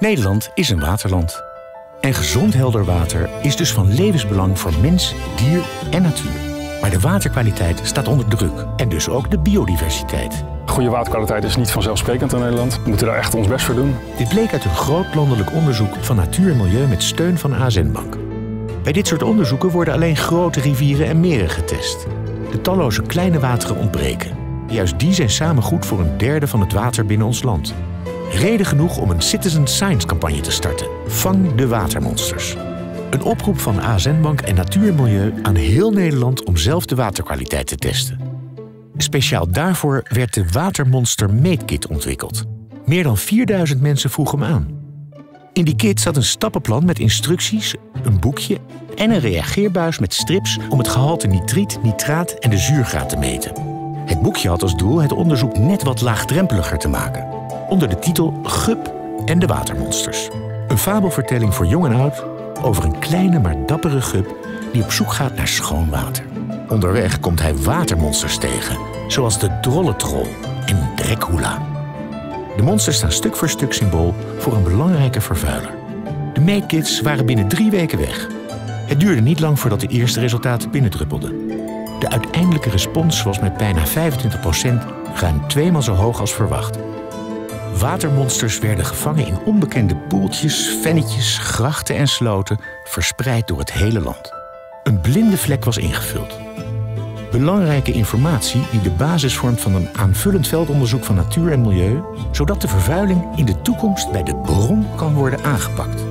Nederland is een waterland. En gezond helder water is dus van levensbelang voor mens, dier en natuur. Maar de waterkwaliteit staat onder druk en dus ook de biodiversiteit. Goede waterkwaliteit is niet vanzelfsprekend in Nederland. We moeten daar echt ons best voor doen. Dit bleek uit een groot landelijk onderzoek van Natuur en Milieu met steun van ASN Bank. Bij dit soort onderzoeken worden alleen grote rivieren en meren getest. De talloze kleine wateren ontbreken. Juist die zijn samen goed voor een derde van het water binnen ons land. Reden genoeg om een citizen science campagne te starten. Vang de Watermonsters. Een oproep van ASN Bank en Natuur en Milieu aan heel Nederland om zelf de waterkwaliteit te testen. Speciaal daarvoor werd de Watermonster Meetkit ontwikkeld. Meer dan 4000 mensen vroegen hem aan. In die kit zat een stappenplan met instructies, een boekje en een reageerbuis met strips om het gehalte nitriet, nitraat en de zuurgraad te meten. Het boekje had als doel het onderzoek net wat laagdrempeliger te maken. Onder de titel Gup en de Watermonsters. Een fabelvertelling voor jong en oud over een kleine maar dappere gup die op zoek gaat naar schoon water. Onderweg komt hij watermonsters tegen, zoals de drolletrol en Drekhoula. De monsters staan stuk voor stuk symbool voor een belangrijke vervuiler. De meetkids waren binnen 3 weken weg. Het duurde niet lang voordat de eerste resultaten binnendruppelden. De uiteindelijke respons was met bijna 25% ruim 2x zo hoog als verwacht. Watermonsters werden gevangen in onbekende poeltjes, vennetjes, grachten en sloten, verspreid door het hele land. Een blinde vlek was ingevuld. Belangrijke informatie die de basis vormt van een aanvullend veldonderzoek van Natuur en Milieu, zodat de vervuiling in de toekomst bij de bron kan worden aangepakt.